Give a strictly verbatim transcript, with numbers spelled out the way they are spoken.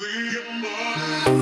Be a